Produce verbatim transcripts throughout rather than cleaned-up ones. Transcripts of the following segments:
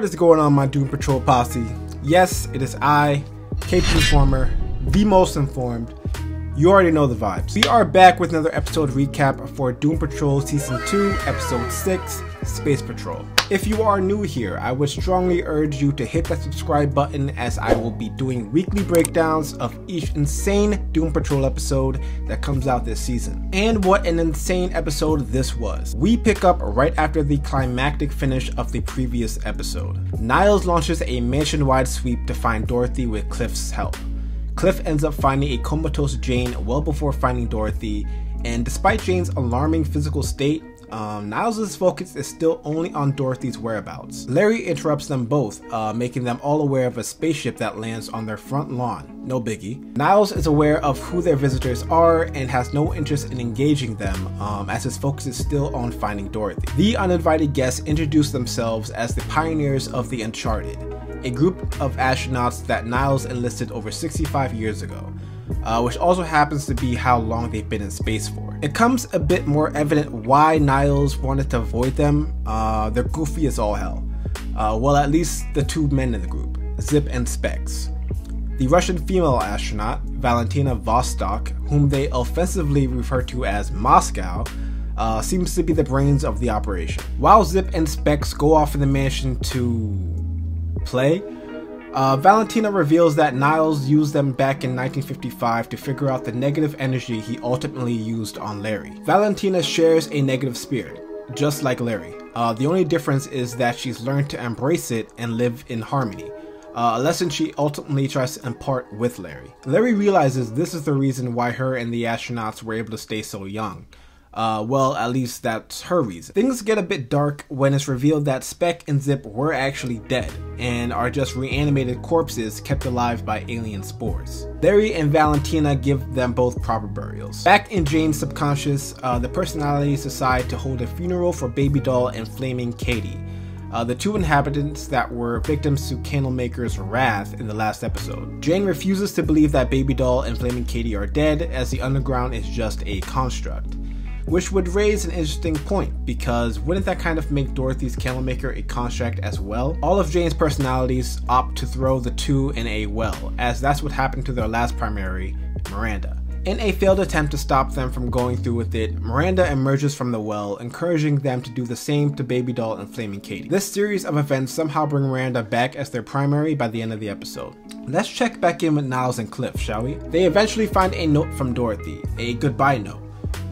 what is going on, my Doom Patrol posse? Yes, it is I, K two Informer, the most informed. You already know the vibes. We are back with another episode recap for Doom Patrol Season two, Episode six, Space Patrol. If you are new here, I would strongly urge you to hit that subscribe button, as I will be doing weekly breakdowns of each insane Doom Patrol episode that comes out this season. And what an insane episode this was. We pick up right after the climactic finish of the previous episode. Niles launches a mansion-wide sweep to find Dorothy with Cliff's help. Cliff ends up finding a comatose Jane well before finding Dorothy, and despite Jane's alarming physical state, um, Niles' focus is still only on Dorothy's whereabouts. Larry interrupts them both, uh, making them all aware of a spaceship that lands on their front lawn. No biggie. Niles is aware of who their visitors are and has no interest in engaging them, um, as his focus is still on finding Dorothy. The uninvited guests introduce themselves as the pioneers of the Uncharted, a group of astronauts that Niles enlisted over sixty-five years ago, uh, which also happens to be how long they've been in space for. It comes a bit more evident why Niles wanted to avoid them. Uh, they're goofy as all hell. Uh, well, at least the two men in the group, Zip and Specs. The Russian female astronaut, Valentina Vostok, whom they offensively refer to as Moscow, uh, seems to be the brains of the operation. While Zip and Specs go off in the mansion to play, uh, Valentina reveals that Niles used them back in nineteen fifty-five to figure out the negative energy he ultimately used on Larry. Valentina shares a negative spirit, just like Larry. Uh, the only difference is that she's learned to embrace it and live in harmony, uh, a lesson she ultimately tries to impart with Larry. Larry realizes this is the reason why her and the astronauts were able to stay so young. Uh, well, at least that's her reason. Things get a bit dark when it's revealed that Spec and Zip were actually dead and are just reanimated corpses kept alive by alien spores. Larry and Valentina give them both proper burials. Back in Jane's subconscious, uh, the personalities decide to hold a funeral for Baby Doll and Flaming Katie, Uh, the two inhabitants that were victims to Candlemaker's wrath in the last episode. Jane refuses to believe that Baby Doll and Flaming Katie are dead, as the underground is just a construct. Which would raise an interesting point, because wouldn't that kind of make Dorothy's Candlemaker a construct as well? All of Jane's personalities opt to throw the two in a well, as that's what happened to their last primary, Miranda. In a failed attempt to stop them from going through with it, Miranda emerges from the well, encouraging them to do the same to Baby Doll and Flaming Katie. This series of events somehow bring Miranda back as their primary by the end of the episode. Let's check back in with Niles and Cliff, shall we? They eventually find a note from Dorothy, a goodbye note,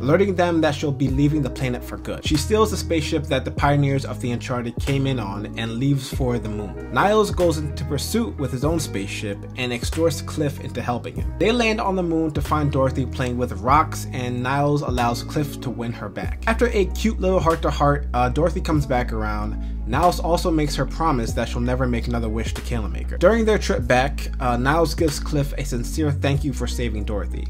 alerting them that she'll be leaving the planet for good. She steals the spaceship that the pioneers of the Uncharted came in on and leaves for the moon. Niles goes into pursuit with his own spaceship and extorts Cliff into helping him. They land on the moon to find Dorothy playing with rocks, and Niles allows Cliff to win her back. After a cute little heart-to-heart, -heart, uh, Dorothy comes back around. Niles also makes her promise that she'll never make another wish to Candlemaker. During their trip back, uh, Niles gives Cliff a sincere thank you for saving Dorothy.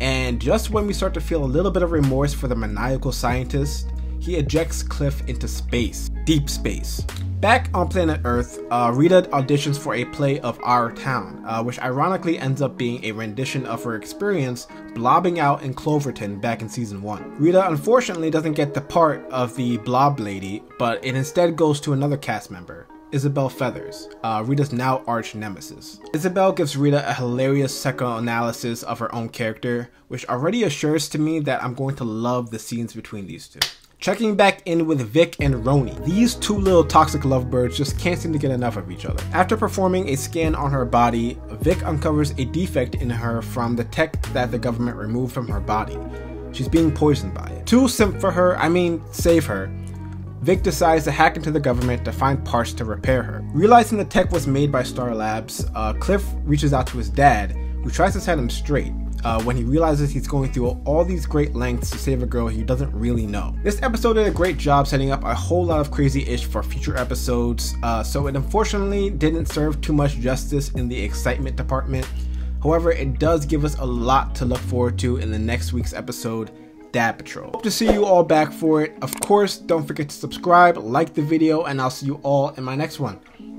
And just when we start to feel a little bit of remorse for the maniacal scientist, he ejects Cliff into space. Deep space. Back on planet Earth, uh, Rita auditions for a play of Our Town, uh, which ironically ends up being a rendition of her experience blobbing out in Cloverton back in Season one. Rita unfortunately doesn't get the part of the Blob Lady, but it instead goes to another cast member, Isabel Feathers, uh, Rita's now arch nemesis. Isabel gives Rita a hilarious psychoanalysis of her own character, which already assures to me that I'm going to love the scenes between these two. Checking back in with Vic and Roni. These two little toxic lovebirds just can't seem to get enough of each other. After performing a scan on her body, Vic uncovers a defect in her from the tech that the government removed from her body. She's being poisoned by it. To simp for her, I mean save her, Vic decides to hack into the government to find parts to repair her. Realizing the tech was made by Star Labs, uh, Cliff reaches out to his dad, who tries to set him straight uh, when he realizes he's going through all these great lengths to save a girl he doesn't really know. This episode did a great job setting up a whole lot of crazy-ish for future episodes, uh, so it unfortunately didn't serve too much justice in the excitement department. However, it does give us a lot to look forward to in the next week's episode, Dad Patrol. Hope to see you all back for it. Of course, don't forget to subscribe, like the video, and I'll see you all in my next one.